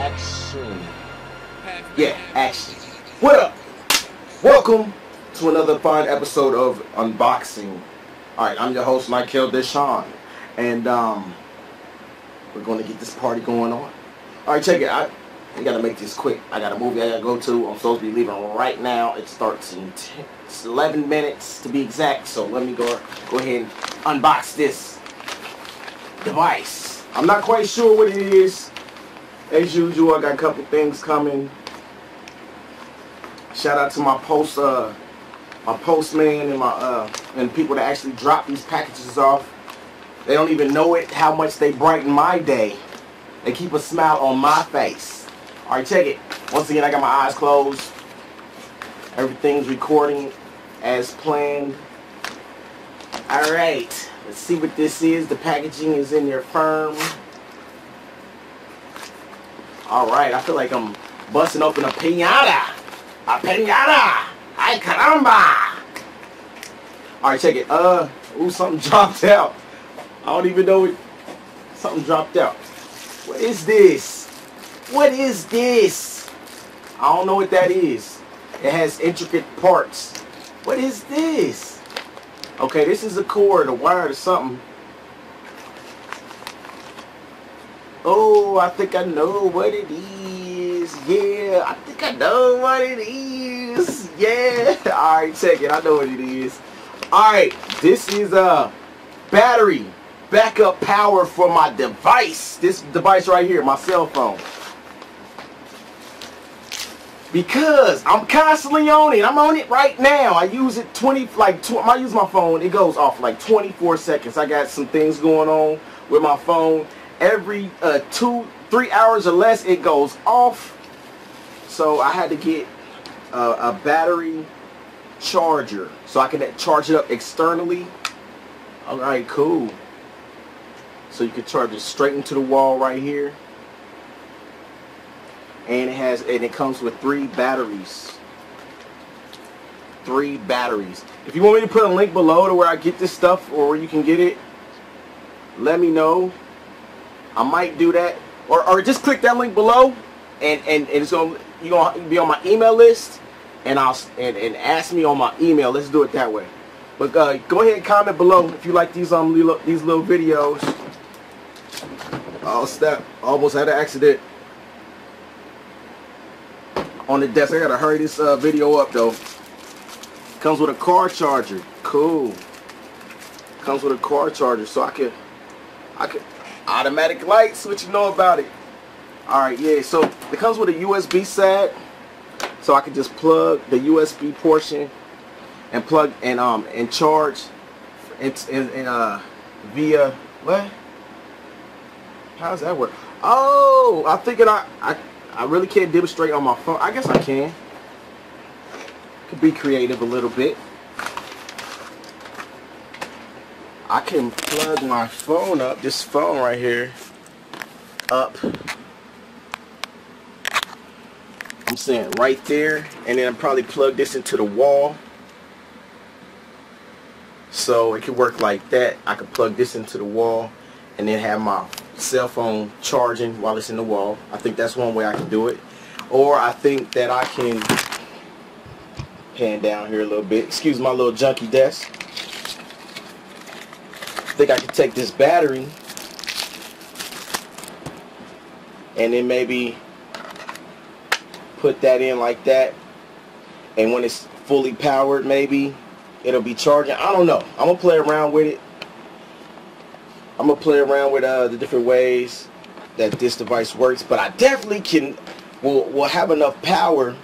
Action. Yeah, action. What up? Welcome to another fine episode of Unboxing. Alright, I'm your host, Mikel DeShawn. And, we're going to get this party going on. Alright, check it out. I got to make this quick. I got a movie I got to go to. I'm supposed to be leaving right now. It starts in 11 minutes to be exact. So let me go ahead and unbox this device. I'm not quite sure what it is. As usual, I got a couple things coming. Shout out to my postman and my people that actually drop these packages off. They don't even know it how much they brighten my day. They keep a smile on my face. Alright, check it. Once again, I got my eyes closed. Everything's recording as planned. Alright, let's see what this is. The packaging is in there firm. Alright, I feel like I'm busting open a piñata. A piñata! Ay caramba! Alright, check it. Ooh, something dropped out. I don't even know it. Something dropped out. What is this? What is this? I don't know what that is. It has intricate parts. What is this? Okay, this is a cord, a wire or something. Oh, I think I know what it is. Yeah, I think I know what it is. Yeah. Alright, check it. I know what it is. Alright, this is a battery backup power for my device. This device right here, my cell phone. Because I'm constantly on it. I'm on it right now. I use it I use my phone. It goes off like 24 seconds. I got some things going on with my phone. Every 2-3 hours or less it goes off, so I had to get a battery charger so I can charge it up externally. Alright, cool. So you can charge it straight into the wall right here, and it comes with 3 batteries. 3 batteries. If you want me to put a link below to where I get this stuff or where you can get it, let me know. I might do that, or just click that link below, and it's gonna, you're gonna be on my email list, and I'll ask me on my email. Let's do it that way. But go ahead and comment below if you like these little videos. Oh snap! Almost had an accident on the desk. I gotta hurry this video up though. Comes with a car charger. Cool. Comes with a car charger, so I can. Automatic lights, what you know about it. Alright, yeah, so it comes with a USB side, so I can just plug the USB portion and plug and charge and via what? How does that work? Oh, I figured I really can't demonstrate on my phone. I guess I can. Could be creative a little bit. I can plug my phone up, this phone right here, up. I'm saying right there, and then I probably plug this into the wall. So it could work like that. I could plug this into the wall and then have my cell phone charging while it's in the wall. I think that's one way I can do it. Or I think that I can pan down here a little bit. Excuse my little junky desk. I think I could take this battery and then maybe put that in like that, and when it's fully powered maybe it'll be charging. I don't know. I'm gonna play around with it. I'm gonna play around with the different ways that this device works, but I definitely will have enough power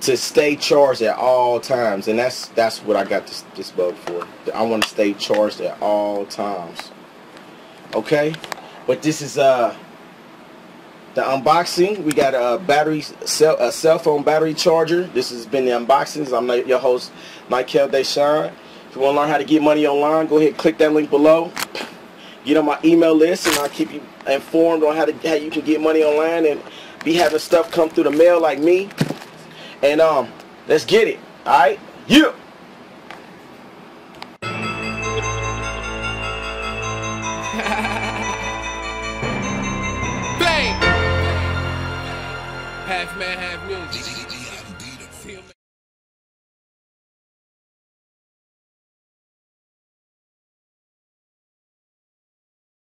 to stay charged at all times, and that's what I got this bug for. I want to stay charged at all times. Okay, but this is the unboxing. We got a cell phone battery charger. This has been the unboxings. I'm your host, Mikel DeShawn. If you want to learn how to get money online, go ahead and click that link below. Get on my email list, and I'll keep you informed on how you can get money online and be having stuff come through the mail like me. And let's get it. All right? Yeah. Bang! Half man, half music.